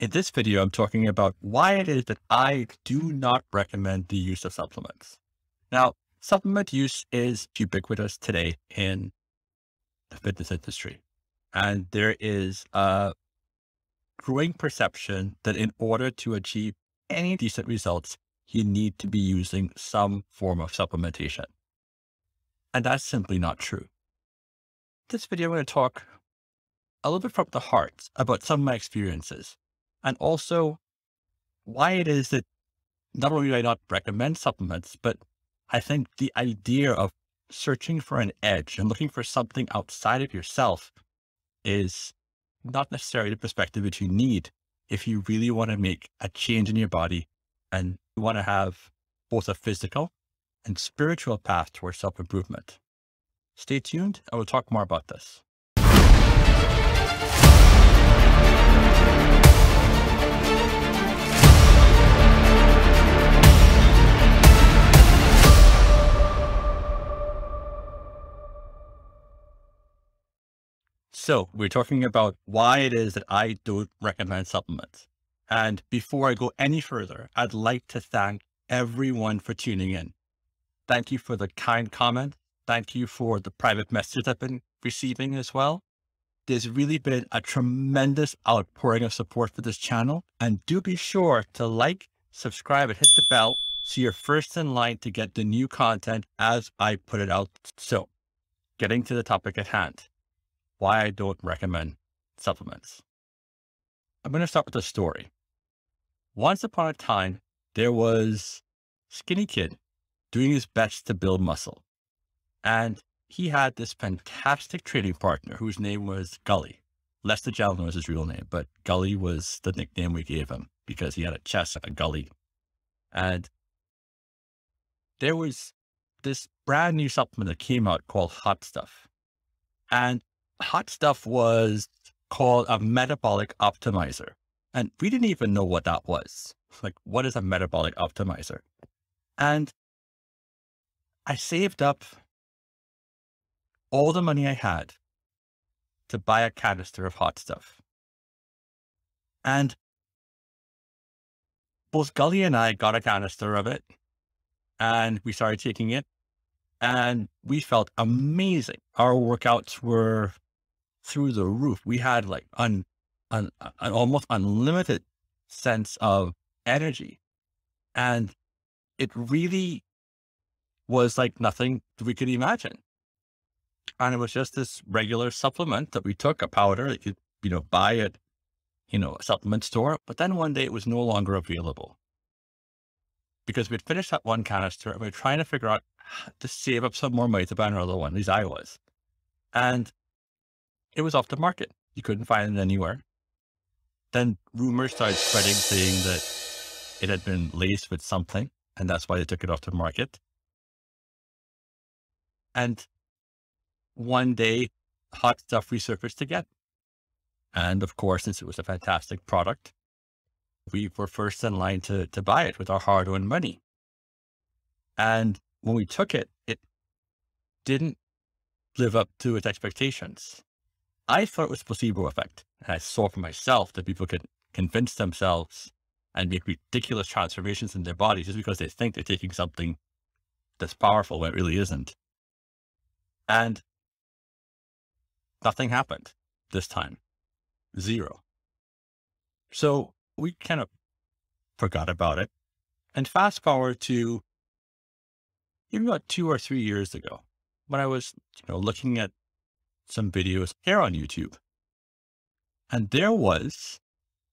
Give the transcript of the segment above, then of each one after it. In this video, I'm talking about why it is that I do not recommend the use of supplements. Now, supplement use is ubiquitous today in the fitness industry. And there is a growing perception that in order to achieve any decent results, you need to be using some form of supplementation. And that's simply not true. This video, I'm going to talk a little bit from the heart about some of my experiences and also why it is that not only do I not recommend supplements, but I think the idea of searching for an edge and looking for something outside of yourself is not necessarily the perspective that you need if you really want to make a change in your body and you want to have both a physical and spiritual path towards self-improvement. Stay tuned. I will talk more about this. So we're talking about why it is that I don't recommend supplements. And before I go any further, I'd like to thank everyone for tuning in. Thank you for the kind comment. Thank you for the private messages I've been receiving as well. There's really been a tremendous outpouring of support for this channel. And do be sure to like, subscribe, and hit the bell so you're first in line to get the new content as I put it out. So getting to the topic at hand, why I don't recommend supplements. I'm going to start with a story. Once upon a time, there was a skinny kid doing his best to build muscle. And he had this fantastic training partner whose name was Gully. Lester Jelton was his real name, but Gully was the nickname we gave him because he had a chest like a gully. And there was this brand new supplement that came out called Hot Stuff. And Hot Stuff was called a metabolic optimizer. And we didn't even know what that was. Like, what is a metabolic optimizer? And I saved up all the money I had to buy a canister of Hot Stuff. And both Gully and I got a canister of it and we started taking it and we felt amazing. Our workouts were through the roof. We had like an almost unlimited sense of energy. And it really was like nothing we could imagine. And it was just this regular supplement that we took, a powder that you could, buy at, a supplement store. But then one day it was no longer available because we'd finished that one canister and we were trying to figure out to save up some more money to buy another one, at least I was. And it was off the market. You couldn't find it anywhere. Then rumors started spreading saying that it had been laced with something and that's why they took it off the market. And one day Hot Stuff resurfaced again. And of course, since it was a fantastic product, we were first in line to buy it with our hard earned money. And when we took it, it didn't live up to its expectations. I thought it was placebo effect. And I saw for myself that people could convince themselves and make ridiculous transformations in their bodies just because they think they're taking something that's powerful when it really isn't. And nothing happened this time, zero. So we kind of forgot about it and fast forward to even about 2 or 3 years ago when I was, looking at some videos here on YouTube. And there was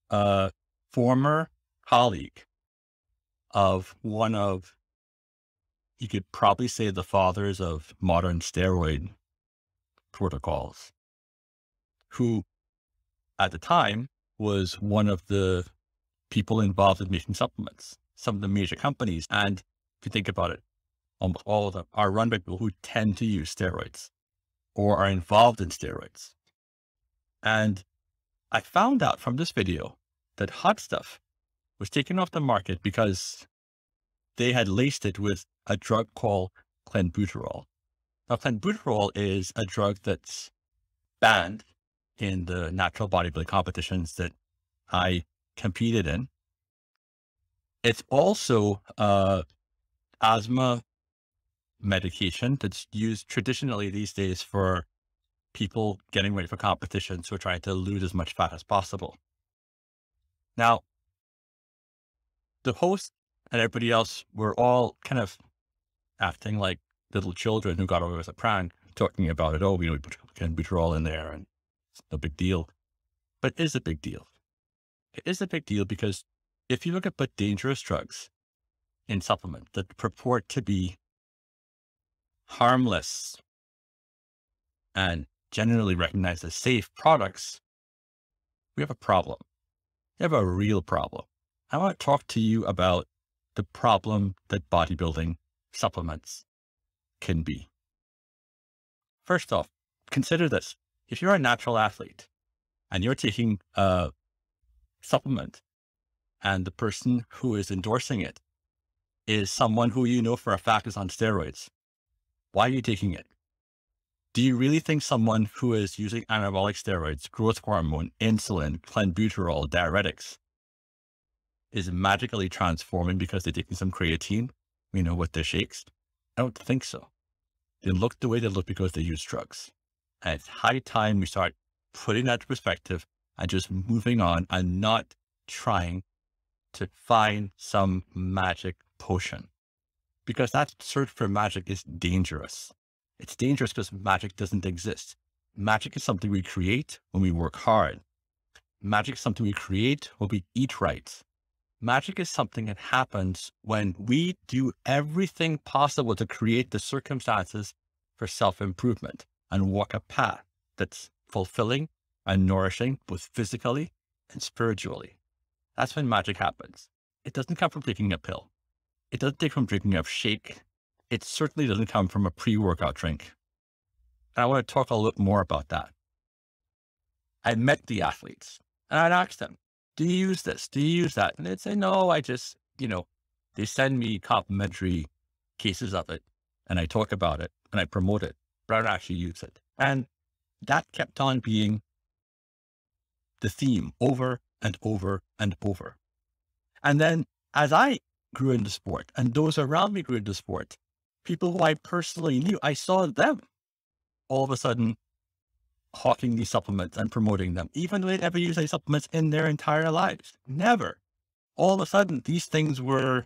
a former colleague of one of, you could probably say, the fathers of modern steroid protocols, who at the time was one of the people involved in making supplements. Some of the major companies, and if you think about it, almost all of them are run by people who tend to use steroids or are involved in steroids. And I found out from this video that Hot Stuff was taken off the market because they had laced it with a drug called Clenbuterol. Now, Clenbuterol is a drug that's banned in the natural bodybuilding competitions that I competed in. It's also asthma medication that's used traditionally these days for people getting ready for competitions who are trying to lose as much fat as possible. Now, the host and everybody else were all kind of acting like little children who got away with a prank, talking about it. Oh, we put Clenbuterol in there and it's no big deal. But it is a big deal. It is a big deal because if you look at but dangerous drugs in supplement that purport to be harmless and generally recognized as safe products, we have a problem. We have a real problem. I want to talk to you about the problem that bodybuilding supplements can be. First off, consider this. If you're a natural athlete and you're taking a supplement and the person who is endorsing it is someone who you know for a fact is on steroids, why are you taking it? Do you really think someone who is using anabolic steroids, growth hormone, insulin, Clenbuterol, diuretics is magically transforming because they're taking some creatine, you know, with their shakes? I don't think so. They look the way they look because they use drugs. And it's high time we start putting that to perspective and just moving on and not trying to find some magic potion, because that search for magic is dangerous. It's dangerous because magic doesn't exist. Magic is something we create when we work hard. Magic is something we create when we eat right. Magic is something that happens when we do everything possible to create the circumstances for self-improvement and walk a path that's fulfilling and nourishing, both physically and spiritually. That's when magic happens. It doesn't come from taking a pill. It doesn't come from drinking a shake. It certainly doesn't come from a pre-workout drink. And I want to talk a little more about that. I met the athletes and I asked them, do you use this? Do you use that? And they'd say, no, I just, you know, they send me complimentary cases of it and I talk about it and I promote it, but I don't actually use it. And that kept on being the theme over and over and over. And then as I grew into sport and those around me grew into sport, people who I personally knew, I saw them all of a sudden hawking these supplements and promoting them, even though they'd never used any supplements in their entire lives. Never. All of a sudden, these things were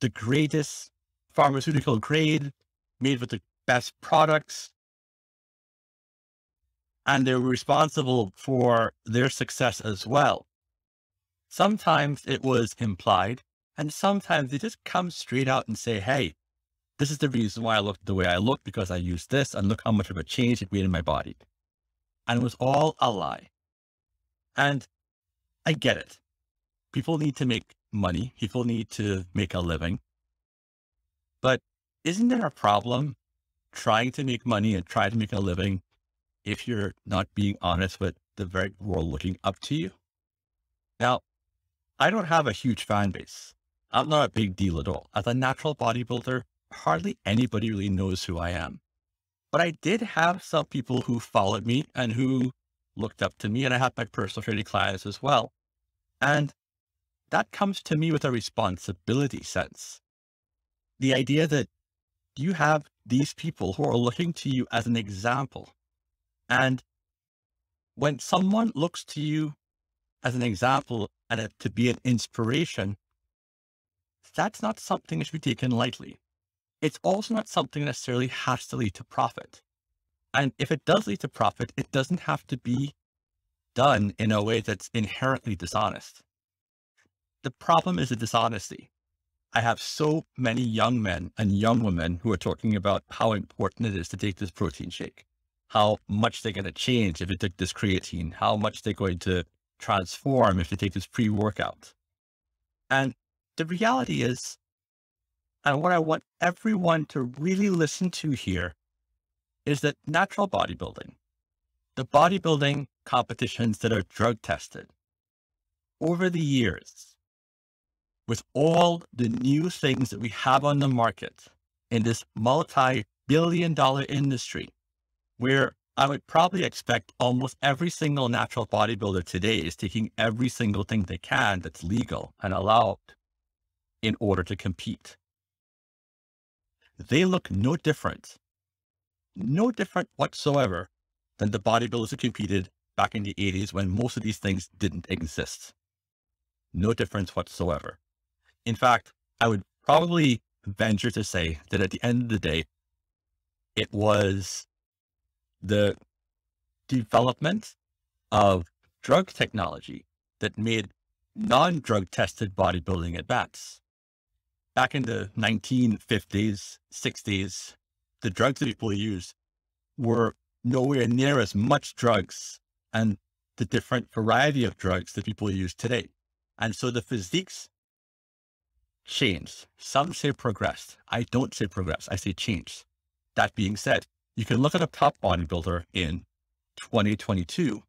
the greatest pharmaceutical grade, made with the best products. And they were responsible for their success as well. Sometimes it was implied, and sometimes they just come straight out and say, hey, this is the reason why I looked the way I looked, because I used this, and look how much of a change it made in my body. And it was all a lie. And I get it. People need to make money. People need to make a living. But isn't there a problem trying to make money and try to make a living if you're not being honest with the very world looking up to you? Now, I don't have a huge fan base. I'm not a big deal at all. As a natural bodybuilder, hardly anybody really knows who I am, but I did have some people who followed me and who looked up to me, and I had my personal training clients as well. And that comes to me with a responsibility sense. The idea that you have these people who are looking to you as an example. And when someone looks to you as an example and to be an inspiration, that's not something that should be taken lightly. It's also not something that necessarily has to lead to profit. And if it does lead to profit, it doesn't have to be done in a way that's inherently dishonest. The problem is the dishonesty. I have so many young men and young women who are talking about how important it is to take this protein shake, how much they're going to change if they take this creatine, how much they're going to transform if they take this pre-workout. And the reality is, and what I want everyone to really listen to here is that natural bodybuilding, the bodybuilding competitions that are drug tested over the years, with all the new things that we have on the market in this multi-billion-dollar industry, where I would probably expect almost every single natural bodybuilder today is taking every single thing they can that's legal and allowed in order to compete. They look no different, whatsoever than the bodybuilders who competed back in the 80s when most of these things didn't exist. No difference whatsoever. In fact, I would probably venture to say that at the end of the day, it was the development of drug technology that made non-drug tested bodybuilding at bats. Back in the 1950s, 60s, the drugs that people used were nowhere near as much drugs and the different variety of drugs that people use today. And so the physiques changed. Some say progressed. I don't say progressed. I say changed. That being said, you can look at a top bodybuilder in 2022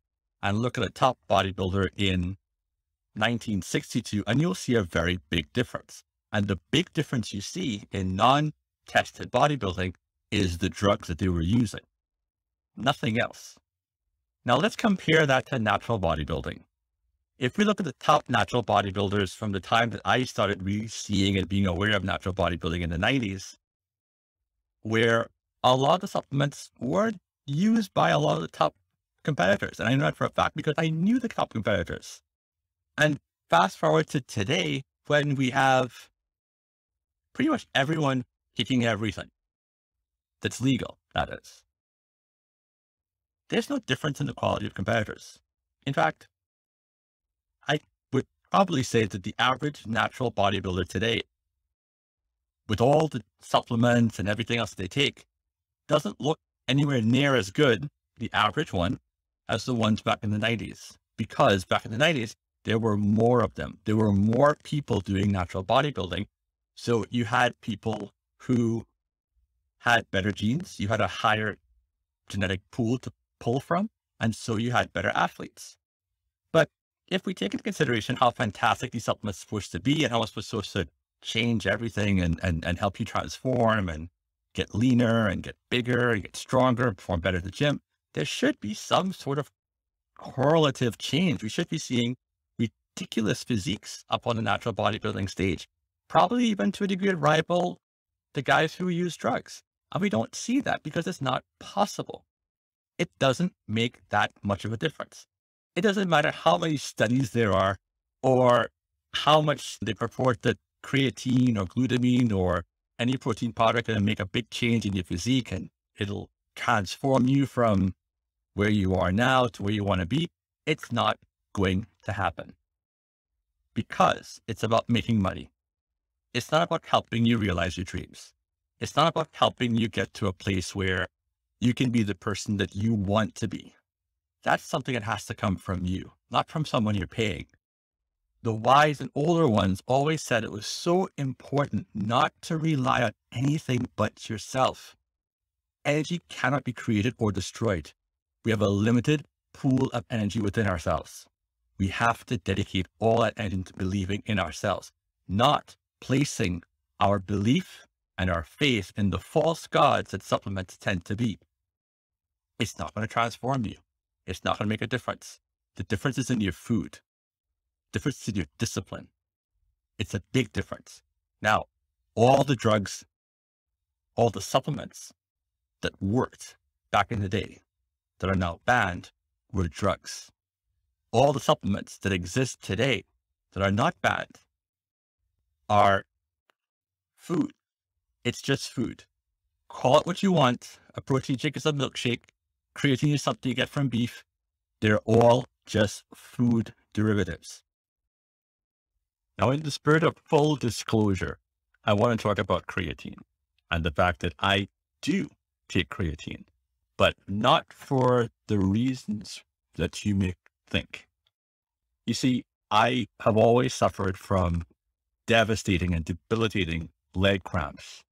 and look at a top bodybuilder in 1962, and you'll see a very big difference. And the big difference you see in non-tested bodybuilding is the drugs that they were using, nothing else. Now let's compare that to natural bodybuilding. If we look at the top natural bodybuilders from the time that I started really seeing and being aware of natural bodybuilding in the 90s, where a lot of the supplements weren't used by a lot of the top competitors. And I know that for a fact because I knew the top competitors. And fast forward to today, when we have pretty much everyone taking everything that's legal, that is. There's no difference in the quality of competitors. In fact, I would probably say that the average natural bodybuilder today, with all the supplements and everything else they take, doesn't look anywhere near as good, the average one, as the ones back in the 90s, because back in the 90s, there were more of them. There were more people doing natural bodybuilding. So you had people who had better genes. You had a higher genetic pool to pull from. And so you had better athletes. But if we take into consideration how fantastic these supplements are supposed to be and how it's supposed to change everything and help you transform and get leaner and get bigger and get stronger and perform better at the gym, there should be some sort of correlative change. We should be seeing ridiculous physiques up on the natural bodybuilding stage, probably even to a degree to rival the guys who use drugs. And we don't see that because it's not possible. It doesn't make that much of a difference. It doesn't matter how many studies there are or how much they purport that creatine or glutamine or any protein powder can make a big change in your physique and it'll transform you from where you are now to where you want to be. It's not going to happen. Because it's about making money. It's not about helping you realize your dreams. It's not about helping you get to a place where you can be the person that you want to be. That's something that has to come from you, not from someone you're paying. The wise and older ones always said it was so important not to rely on anything but yourself. Energy cannot be created or destroyed. We have a limited pool of energy within ourselves. We have to dedicate all that energy to believing in ourselves, not placing our belief and our faith in the false gods that supplements tend to be. It's not going to transform you. It's not going to make a difference. The difference is in your food. The difference is in your discipline. It's a big difference. Now, all the drugs, all the supplements that worked back in the day that are now banned were drugs. All the supplements that exist today that are not banned are food. It's just food. Call it what you want. A protein shake is a milkshake. Creatine is something you get from beef. They're all just food derivatives. Now, in the spirit of full disclosure, I want to talk about creatine and the fact that I do take creatine, but not for the reasons that you may think. You see, I have always suffered from devastating and debilitating leg cramps,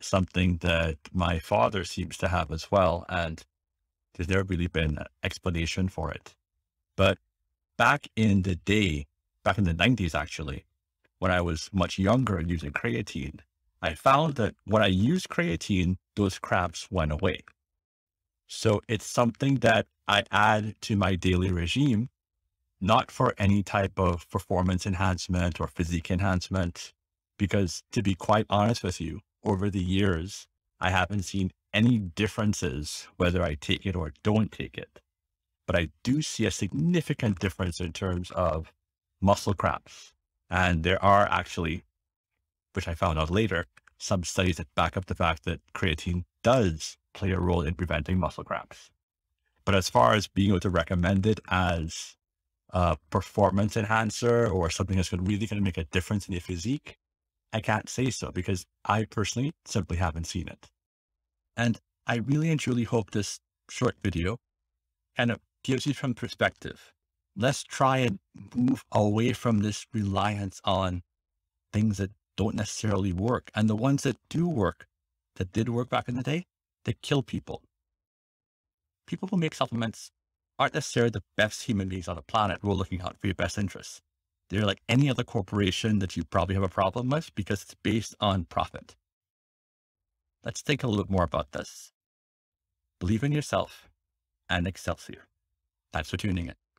something that my father seems to have as well. And there's never really been an explanation for it. But back in the day, back in the 90s, actually, when I was much younger and using creatine, I found that when I used creatine, those cramps went away. So it's something that I add to my daily regime, not for any type of performance enhancement or physique enhancement, because to be quite honest with you, over the years, I haven't seen any differences, whether I take it or don't take it, but I do see a significant difference in terms of muscle cramps. And there are actually, which I found out later, some studies that back up the fact that creatine does play a role in preventing muscle cramps. But as far as being able to recommend it as a performance enhancer or something that's really going to make a difference in your physique, I can't say so, because I personally simply haven't seen it. And I really and truly hope this short video kind of gives you some perspective. Let's try and move away from this reliance on things that don't necessarily work. And the ones that do work, that did work back in the day, they kill people. People who make supplements aren't necessarily the best human beings on the planet who are looking out for your best interests. They're like any other corporation that you probably have a problem with, because it's based on profit. Let's think a little bit more about this. Believe in yourself and excelsior. Thanks for tuning in.